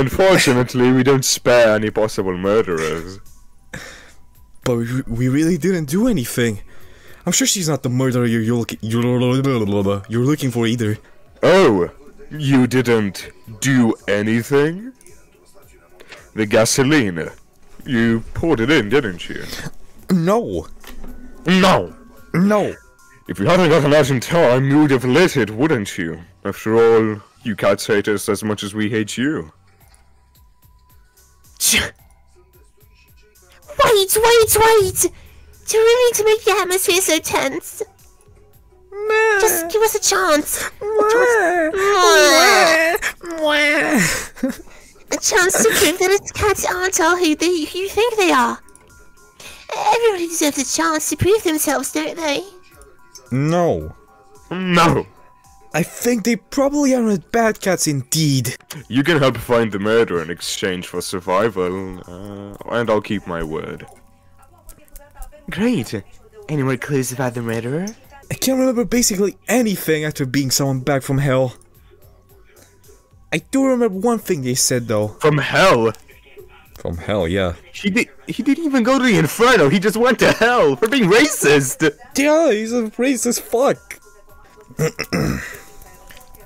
Unfortunately, we don't spare any possible murderers. But we, we really didn't do anything. I'm sure she's not the murderer you're, you're, you're, you're looking for either. Oh, you didn't do anything? The gasoline. You poured it in, didn't you? No. No. No. If you hadn't gotten out in time, you would have lit it, wouldn't you? After all, you cats hate us as much as we hate you. Wait, wait, wait! Do we need to make the atmosphere so tense? Mwah. Just give us a chance. Mwah. Mwah. Mwah. A chance to prove that its cats aren't all who they, you think they are. Everybody deserves a chance to prove themselves, don't they? No. No. I think they probably aren't bad cats indeed. You can help find the murderer in exchange for survival, uh, and I'll keep my word. Great. Any more clues about the murderer? I can't remember basically anything after being summoned back from hell. I do remember one thing they said though. From hell? From hell, yeah. He, did, he didn't even go to the Inferno, he just went to hell for being racist! Yeah, he's a racist fuck.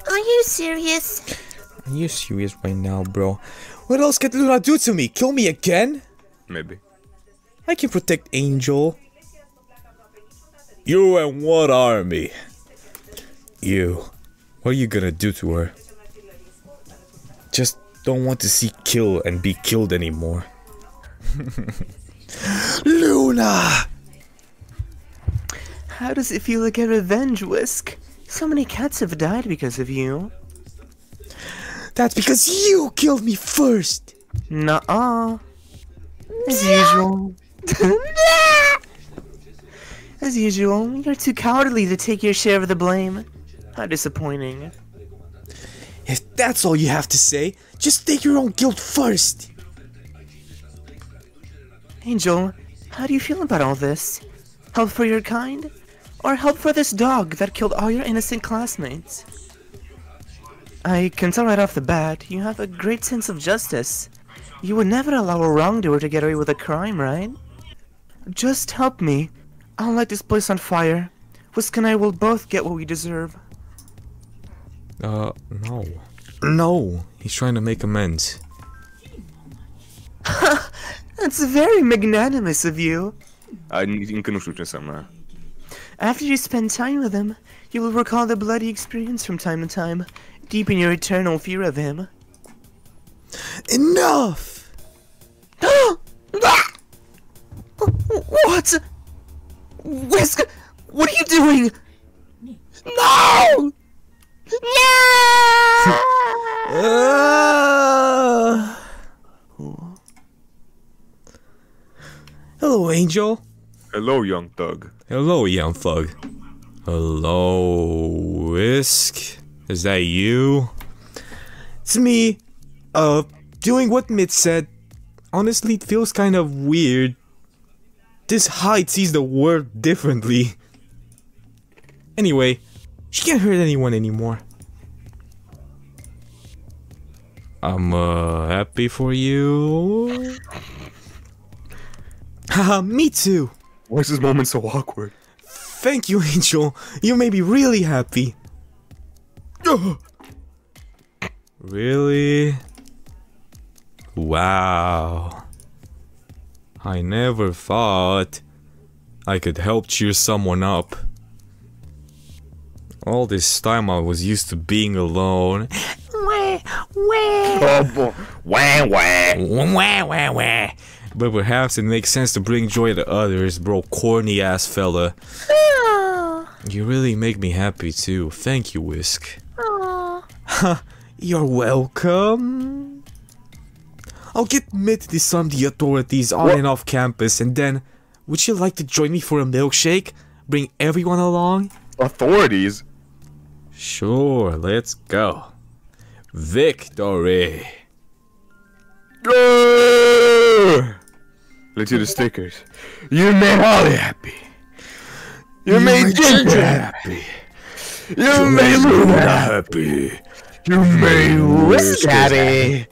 Are you serious? Are you serious right now, bro? What else can Luna do to me? Kill me again? Maybe. I can protect Angel. You and what army? You. What are you gonna do to her? Just don't want to see kill and be killed anymore. Luna! How does it feel to get revenge, Whisk? So many cats have died because of you. That's because you killed me first! Nuh-uh. As usual. As usual, you're too cowardly to take your share of the blame. How disappointing. If that's all you have to say, just take your own guilt first. Angel, how do you feel about all this? Help for your kind? Or help for this dog that killed all your innocent classmates? I can tell right off the bat, you have a great sense of justice. You would never allow a wrongdoer to get away with a crime, right? Just help me. I'll light this place on fire. Whisk and I will both get what we deserve. Uh, no. No! He's trying to make amends. Ha! That's very magnanimous of you. After you spend time with him, you will recall the bloody experience from time to time, deep in your eternal fear of him. Enough! What? Whisk, what are you doing? No! No! uh... Hello, Angel. Hello, young thug. Hello, young thug. Hello, Whisk. Is that you? It's me. Uh, doing what Mitt said. Honestly, it feels kind of weird. This hide sees the world differently. Anyway, she can't hurt anyone anymore. I'm, uh, happy for you. Haha, me too. Why is this moment so awkward? Thank you, Angel. You made me really happy. Really? Wow. I never thought I could help cheer someone up. All this time I was used to being alone. Wah, wah. Wah, wah. Wah, wah, wah. But perhaps it makes sense to bring joy to others, bro. Corny ass fella. Oh. You really make me happy too. Thank you, Whisk. Aww. You're welcome. I'll get Mitty on the authorities on what? and off campus, and then would you like to join me for a milkshake? Bring everyone along? Authorities? Sure, let's go. Victory! Grrr! Let's do the stickers. You made Holly happy. You, you made Ginger happy. happy. You, you made Luna happy. happy. You made Whiskers happy.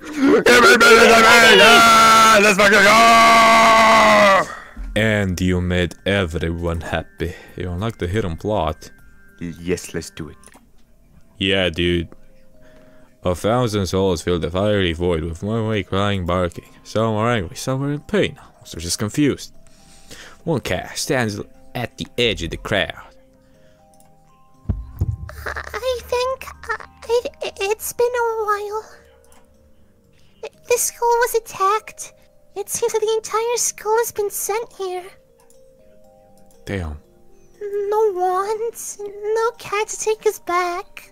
Let's fucking go! And you made everyone happy. You unlocked the hidden plot. Yes, let's do it. Yeah, dude. A thousand souls filled the fiery void with one way crying, barking. Some are angry, some are in pain. Others are just confused. One cat stands at the edge of the crowd. I think uh, it, it's been a while. This school was attacked. It seems that the entire school has been sent here. Damn. No wands, no cat to take us back.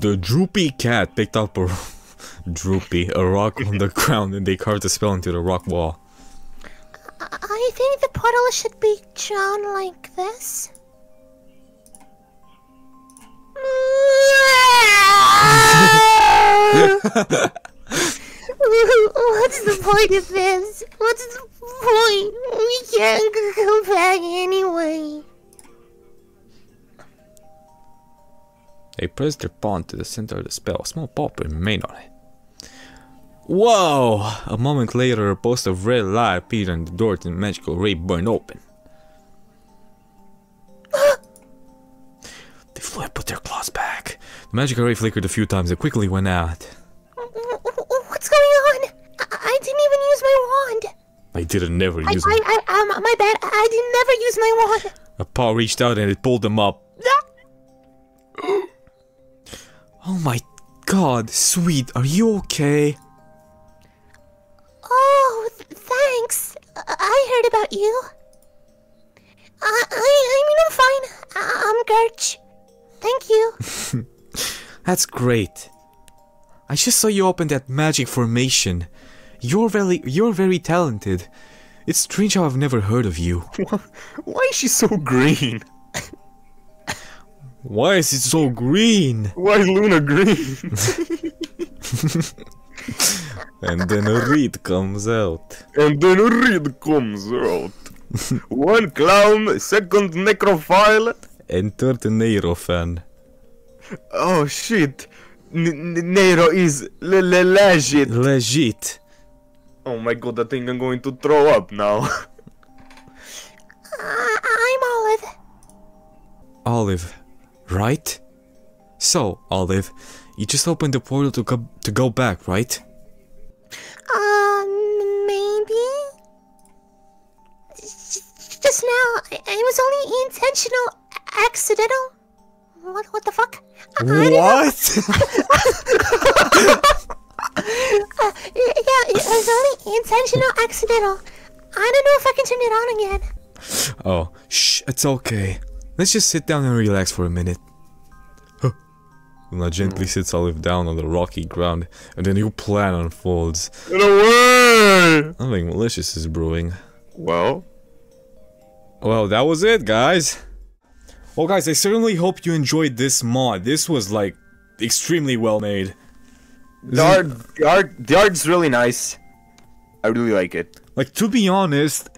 The droopy cat picked up a droopy, a rock on the ground, and they carved a spell into the rock wall. I think the portal should be drawn like this. What's the point of this? What's the point? We can't go back anyway. They pressed their pawn to the center of the spell. A small pulp remained on it. Whoa! A moment later, a post of red light appeared and the door to the magical ray burned open. They flew and put their claws back. The magical ray flickered a few times and quickly went out. What's going on? I didn't even use my wand. I didn't never use it. I, I, um, my bad. I didn't never use my wand. A paw reached out and it pulled them up. Oh my God, sweet, are you okay? Oh, thanks. I heard about you. I, I, I mean, I'm fine. I'm Gertch. Thank you. That's great. I just saw you open that magic formation. You're very, you're very talented. It's strange how I've never heard of you. Why is she so green? Why is it so green? Why is Luna green? And then a reed comes out. And then a reed comes out. One clown, second necrophile. And third Nero fan. Oh shit. N Nero is le le legit. Legit. Oh my God, I think I'm going to throw up now. uh, I'm Olive. Olive. Right? So, Olive, you just opened the portal to go, to go back, right? Um, maybe? Just now, it was only intentional, accidental. What, what the fuck? What? uh, yeah, it was only intentional, accidental. I don't know if I can turn it on again. Oh, shh, it's okay. Let's just sit down and relax for a minute. Huh. Luna gently sits Olive down on the rocky ground, and a new plan unfolds. In a way! Something malicious is brewing. Well? Well, that was it, guys. Well, guys, I certainly hope you enjoyed this mod. This was, like, extremely well made. The art, the art, the art's really nice. I really like it. Like, to be honest,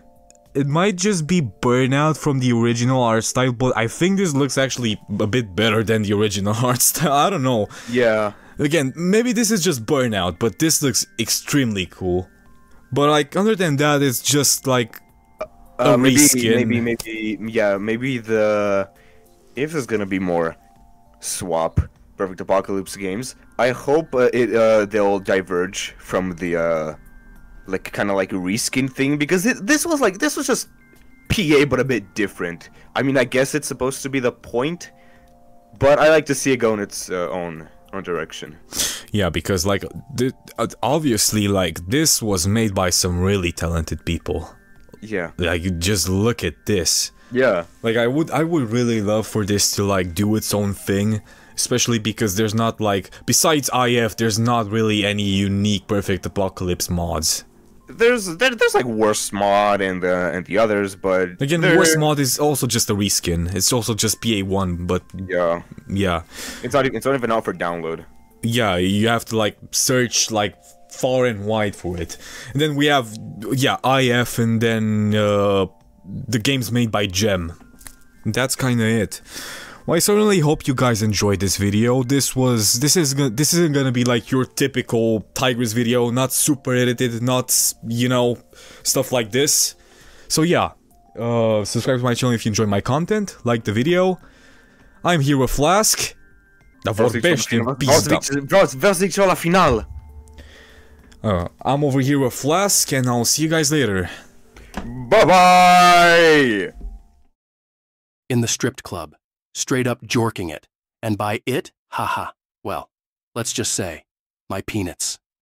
it might just be burnout from the original art style, but I think this looks actually a bit better than the original art style. I don't know. Yeah. Again, maybe this is just burnout, but this looks extremely cool. But like, other than that, it's just like a uh, maybe, reskin. Maybe, maybe, yeah, maybe the if there's gonna be more swap Purrfect Apawcalypse games, I hope uh, it uh, they'll diverge from the. Uh, Like kind of like a reskin thing, because it, this was like this was just P A but a bit different. I mean, I guess it's supposed to be the point, but I like to see it go in its uh, own own direction. Yeah, because like th obviously, like this was made by some really talented people. Yeah. Like, just look at this. Yeah. Like, I would, I would really love for this to, like, do its own thing. Especially because there's not, like, besides I F, there's not really any unique Purrfect Apawcalypse mods. There's, there, there's like, Worst Mod and the, and the others, but... Again, they're... Worst Mod is also just a reskin. It's also just P A one, but... Yeah. Yeah. It's not, it's not even out for download. Yeah, you have to, like, search, like... far and wide for it. And then we have, yeah, I F, and then uh, the games made by Gem. That's kinda it. Well, I certainly hope you guys enjoyed this video. This was, this is, this isn't gonna be like your typical Tigris video, not super edited, not, you know, stuff like this. So yeah, uh, subscribe to my channel if you enjoy my content, like the video. I'm here with Flask. Uh, I'm over here with Flask, and I'll see you guys later. Bye-bye! In the stripped club, straight up jorking it. And by it, haha, well, let's just say, my peanuts.